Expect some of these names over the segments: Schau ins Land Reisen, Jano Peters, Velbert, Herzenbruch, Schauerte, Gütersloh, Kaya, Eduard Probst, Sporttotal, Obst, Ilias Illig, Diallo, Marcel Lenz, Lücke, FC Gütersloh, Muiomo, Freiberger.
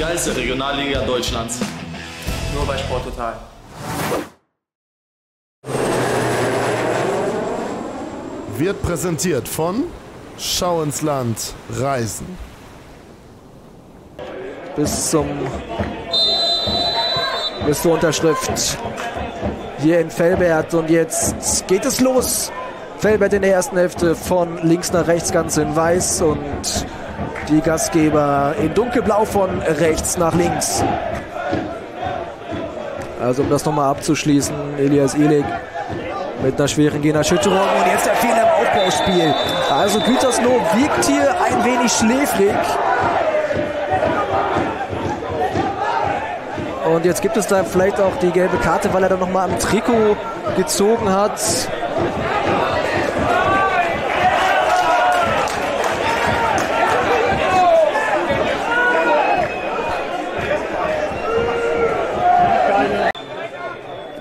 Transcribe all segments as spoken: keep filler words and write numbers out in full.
geilste Regionalliga Deutschlands. Nur bei Sporttotal. Wird präsentiert von Schau ins Land Reisen. Bis zum bis zur Unterschrift hier in Velbert und jetzt geht es los. Velbert in der ersten Hälfte von links nach rechts ganz in weiß und die Gastgeber in dunkelblau von rechts nach links. Also um das nochmal abzuschließen, Ilias Illig mit einer schweren Gehirnerschütterung und jetzt der Fehler im Aufbauspiel. Also Gütersloh wirkt hier ein wenig schläfrig. Und jetzt gibt es da vielleicht auch die gelbe Karte, weil er dann nochmal am Trikot gezogen hat.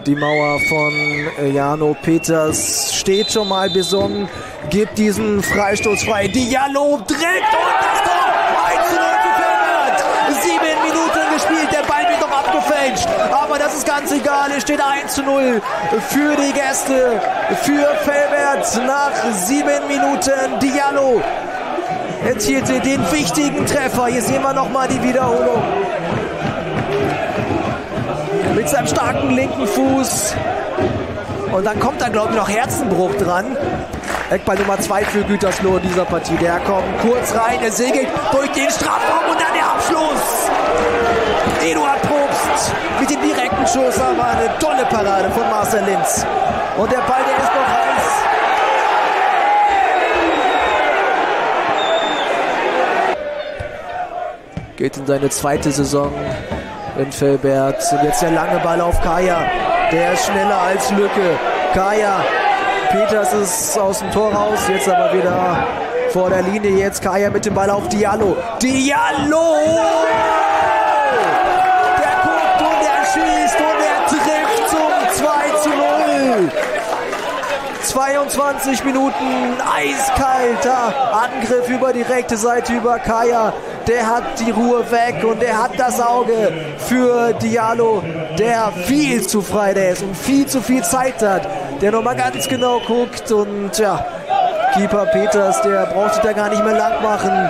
Die Mauer von Jano Peters steht schon mal besonnen, gibt diesen Freistoß frei. Diallo dreht und das Tor! eins zu null für Velbert! Sieben Minuten gespielt, der Ball wird noch abgefälscht. Aber das ist ganz egal, es steht eins zu null für die Gäste, für Velbert nach sieben Minuten. Diallo erzielte den wichtigen Treffer. Hier sehen wir nochmal die Wiederholung. Mit seinem starken linken Fuß. Und dann kommt da, glaube ich, noch Herzenbruch dran. Eckball Nummer zwei für Gütersloh in dieser Partie. Der kommt kurz rein, er segelt durch den Strafraum und dann der Abschluss. Eduard Probst mit dem direkten Schuss, aber eine tolle Parade von Marcel Lenz. Und der Ball, der ist noch heiß. Geht in seine zweite Saison in Velbert. Und jetzt der lange Ball auf Kaya. Der ist schneller als Lücke. Kaya. Peters ist aus dem Tor raus. Jetzt aber wieder vor der Linie. Jetzt Kaya mit dem Ball auf Diallo. Diallo! Der guckt und er schießt und er trifft zum zwei zu null. zweiundzwanzig Minuten eiskalter Angriff über die rechte Seite über Kaya. Der hat die Ruhe weg und er hat das Auge für Diallo, der viel zu frei der ist und viel zu viel Zeit hat, der nochmal ganz genau guckt und ja, Keeper Peters, der braucht sich da gar nicht mehr lang machen.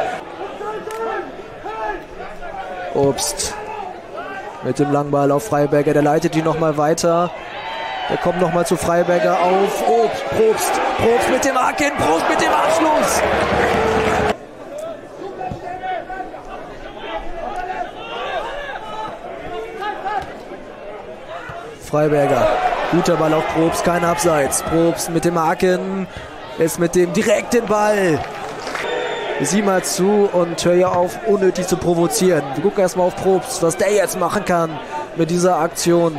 Obst mit dem Langball auf Freiberger, der leitet die nochmal weiter. Der kommt nochmal zu Freiberger auf Obst, Probst, Probst mit dem Haken, Probst mit dem Abschluss. Freiberger, guter Ball auf Probst, kein Abseits. Probst mit dem Haken, jetzt mit dem direkten Ball. Sieh mal zu und hör ja auf, unnötig zu provozieren. Wir gucken erstmal auf Probst, was der jetzt machen kann mit dieser Aktion.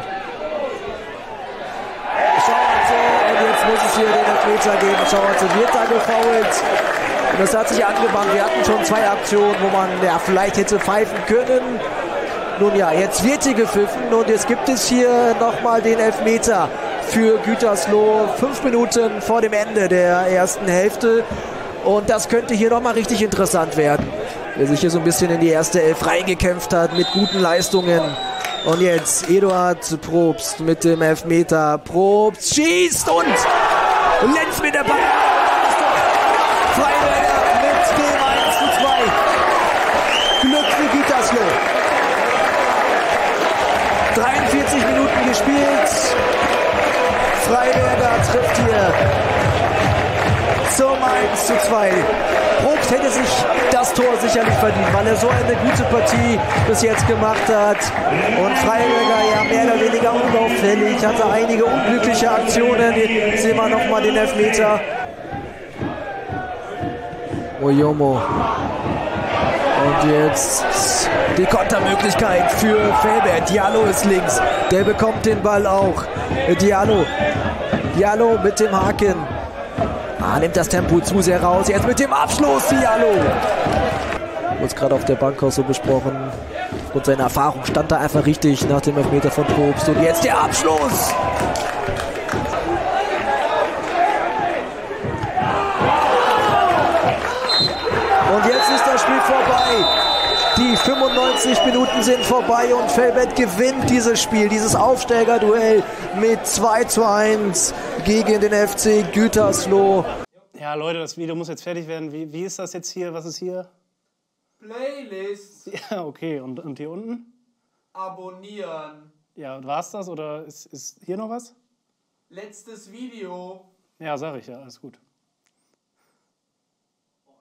Schauerze, und jetzt muss es hier den Elfmeter geben. Schauerze wird da gefoult. Und das hat sich angebannt. Wir hatten schon zwei Aktionen, wo man ja vielleicht hätte pfeifen können. Nun ja, jetzt wird hier gepfiffen und jetzt gibt es hier nochmal den Elfmeter für Gütersloh. Fünf Minuten vor dem Ende der ersten Hälfte und das könnte hier nochmal richtig interessant werden. Wer sich hier so ein bisschen in die erste Elf reingekämpft hat mit guten Leistungen. Und jetzt Eduard Probst mit dem Elfmeter. Probst schießt und Lenz mit der Ball. Freiberger mit dem eins zu zwei. Glück für Gütersloh. dreiundvierzig Minuten gespielt. Freiberger trifft hier zum eins zu zwei. Probst hätte sich das Tor sicherlich verdient, weil er so eine gute Partie bis jetzt gemacht hat. Und Freiberger ja mehr oder weniger unauffällig, hatte einige unglückliche Aktionen. Jetzt sehen wir nochmal den Elfmeter. Muiomo. Und jetzt die Kontermöglichkeit für Velbert. Diallo ist links. Der bekommt den Ball auch. Diallo. Diallo mit dem Haken. Ah, nimmt das Tempo zu sehr raus. Jetzt mit dem Abschluss. Diallo. Uns gerade auf der Bank auch so besprochen. Und seine Erfahrung stand da einfach richtig nach dem Elfmeter von Probst. Und jetzt der Abschluss. Und jetzt ist das Spiel vorbei. Die fünfundneunzig Minuten sind vorbei und Velbert gewinnt dieses Spiel, dieses Aufsteigerduell mit zwei zu eins gegen den F C Gütersloh. Ja, Leute, das Video muss jetzt fertig werden. Wie, wie ist das jetzt hier? Was ist hier? Playlist. Ja, okay. Und, und hier unten? Abonnieren. Ja, und war's das? Oder ist, ist hier noch was? Letztes Video. Ja, sag ich ja. Alles gut.